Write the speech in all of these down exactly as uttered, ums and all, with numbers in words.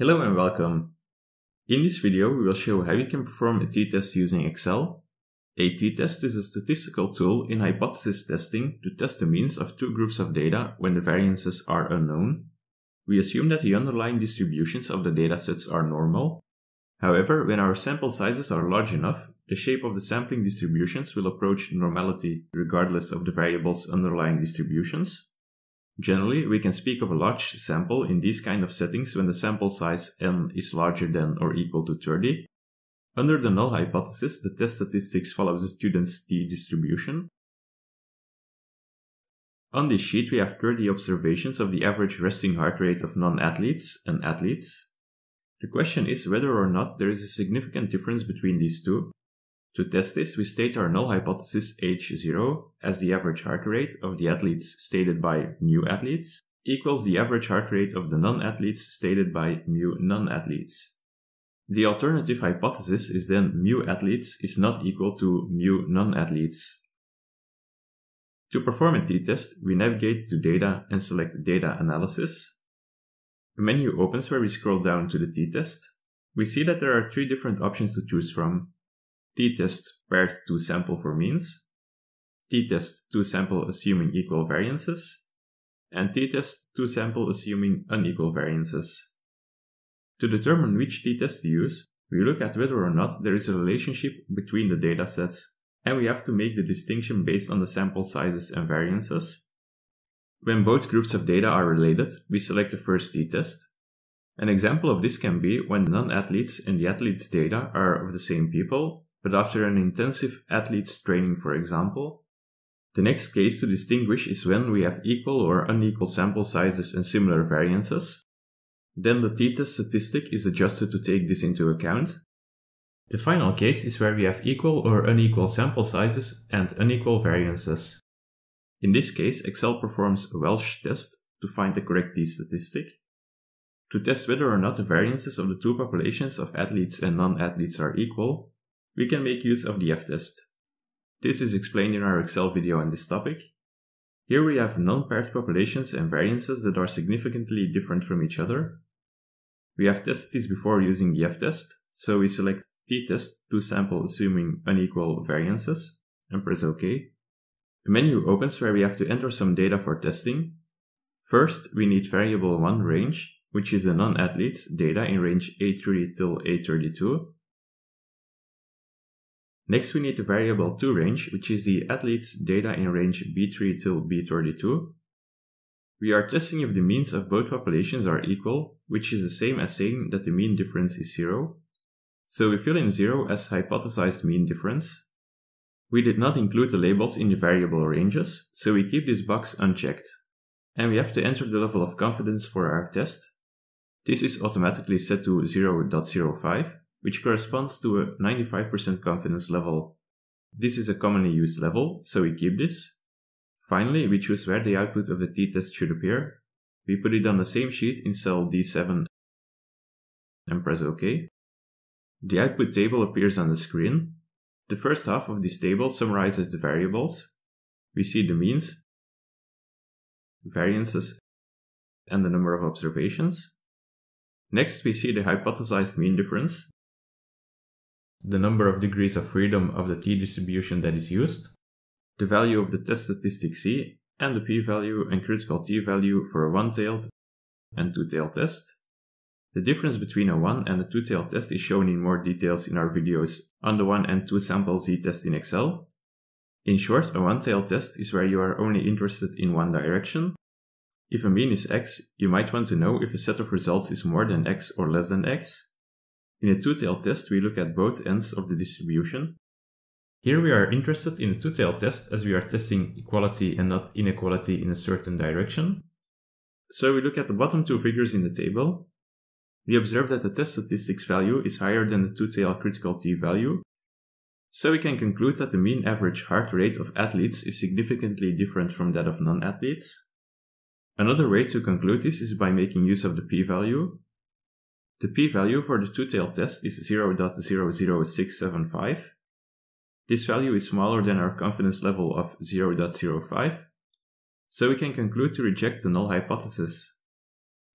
Hello and welcome. In this video we will show how you can perform a t-test using Excel. A t-test is a statistical tool in hypothesis testing to test the means of two groups of data when the variances are unknown. We assume that the underlying distributions of the datasets are normal. However, when our sample sizes are large enough, the shape of the sampling distributions will approach normality regardless of the variables' underlying distributions. Generally, we can speak of a large sample in these kind of settings when the sample size n is larger than or equal to thirty. Under the null hypothesis, the test statistics follows the student's t-distribution. On this sheet, we have thirty observations of the average resting heart rate of non-athletes and athletes. The question is whether or not there is a significant difference between these two. To test this, we state our null hypothesis H zero as the average heart rate of the athletes stated by mu athletes equals the average heart rate of the non-athletes stated by mu non-athletes. The alternative hypothesis is then mu athletes is not equal to mu non-athletes. To perform a t-test, we navigate to data and select data analysis. A menu opens where we scroll down to the t-test. We see that there are three different options to choose from. T-test paired to sample for means, t-test to sample assuming equal variances, and t-test to sample assuming unequal variances. To determine which t-test to use, we look at whether or not there is a relationship between the datasets, and we have to make the distinction based on the sample sizes and variances. When both groups of data are related, we select the first t-test. An example of this can be when the non-athletes and the athletes' data are of the same people, but after an intensive athlete's training, for example. The next case to distinguish is when we have equal or unequal sample sizes and similar variances. Then the t-test statistic is adjusted to take this into account. The final case is where we have equal or unequal sample sizes and unequal variances. In this case, Excel performs a Welsh test to find the correct t-statistic. To test whether or not the variances of the two populations of athletes and non-athletes are equal, we can make use of the f-test. This is explained in our Excel video on this topic. Here we have non-paired populations and variances that are significantly different from each other. We have tested these before using the f-test, so we select t-test to sample assuming unequal variances and press OK. A menu opens where we have to enter some data for testing. First, we need variable one range, which is the non-athletes data in range A three till A thirty-two. Next, we need the variable two range, which is the athletes data in range B three till B thirty-two. We are testing if the means of both populations are equal, which is the same as saying that the mean difference is zero. So we fill in zero as hypothesized mean difference. We did not include the labels in the variable ranges, so we keep this box unchecked. And we have to enter the level of confidence for our test. This is automatically set to zero point zero five. which corresponds to a ninety-five percent confidence level. This is a commonly used level, so we keep this. Finally, we choose where the output of the t-test should appear. We put it on the same sheet in cell D seven and press OK. The output table appears on the screen. The first half of this table summarizes the variables. We see the means, variances, and the number of observations. Next, we see the hypothesized mean difference, the number of degrees of freedom of the t-distribution that is used, the value of the test statistic C, and the p-value and critical t-value for a one-tailed and two-tailed test. The difference between a one and a two-tailed test is shown in more details in our videos on the one and two sample z-test in Excel. In short, a one-tailed test is where you are only interested in one direction. If a mean is x, you might want to know if a set of results is more than x or less than x. In a two-tailed test, we look at both ends of the distribution. Here we are interested in a two-tailed test as we are testing equality and not inequality in a certain direction. So we look at the bottom two figures in the table. We observe that the test statistics value is higher than the two-tailed critical t value. So we can conclude that the mean average heart rate of athletes is significantly different from that of non-athletes. Another way to conclude this is by making use of the p-value. The p-value for the two-tailed test is zero point zero zero six seven five. This value is smaller than our confidence level of zero point zero five, so we can conclude to reject the null hypothesis.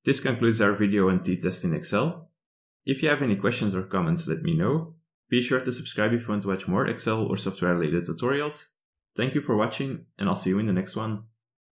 This concludes our video on t-test in Excel. If you have any questions or comments, let me know. Be sure to subscribe if you want to watch more Excel or software related tutorials. Thank you for watching, and I'll see you in the next one.